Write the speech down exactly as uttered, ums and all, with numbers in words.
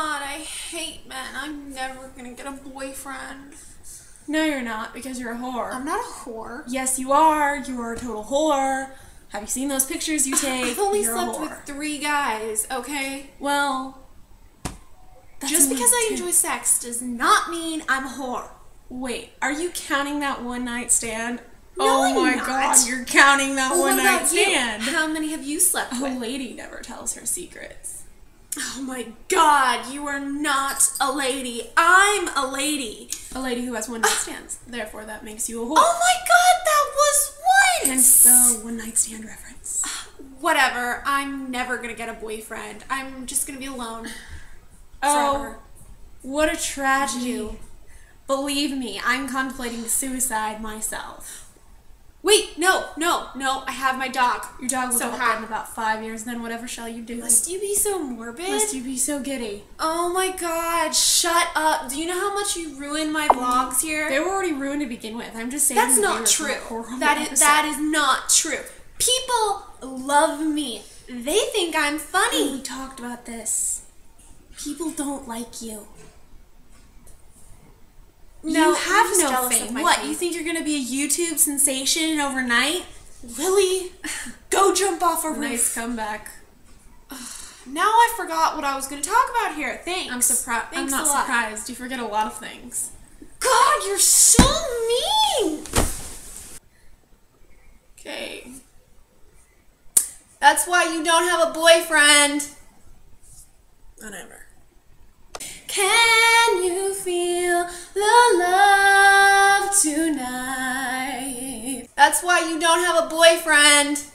God, I hate men. I'm never gonna get a boyfriend. No, you're not, because you're a whore. I'm not a whore. Yes, you are. You're a total whore. Have you seen those pictures you take? I've only you're slept with three guys, okay? Well, that's just because I enjoy sex does not mean I'm a whore. Wait, are you counting that one night stand? No, oh I'm my not. God, you're counting that well, one night stand. You? How many have you slept oh, with? A lady never tells her secrets. Oh my God, you are not a lady. I'm a lady. A lady who has one night uh, stands. Therefore, that makes you a whore. Oh my God, that was once! Hence the one night stand reference. Uh, whatever, I'm never gonna get a boyfriend. I'm just gonna be alone. Oh, forever. What a tragedy. You. Believe me, I'm contemplating suicide myself. Wait, no, no, no, I have my dog. Your dog will so die in about five years, then whatever shall you do? Must you be so morbid? Must you be so giddy? Oh my God, shut up. Do you know how much you ruined my vlogs here? They were already ruined to begin with. I'm just saying that's not true. That is, that is not true. People love me. They think I'm funny. We talked about this. People don't like you. No, you have no fame. What, you think you're going to be a YouTube sensation overnight? Lily, go jump off a roof. Nice comeback. Now I forgot what I was going to talk about here. Thanks. I'm surprised. I'm not surprised. You forget a lot of things. God, you're so mean. Okay. That's why you don't have a boyfriend. Whatever. Can you feel the love tonight? That's why you don't have a boyfriend.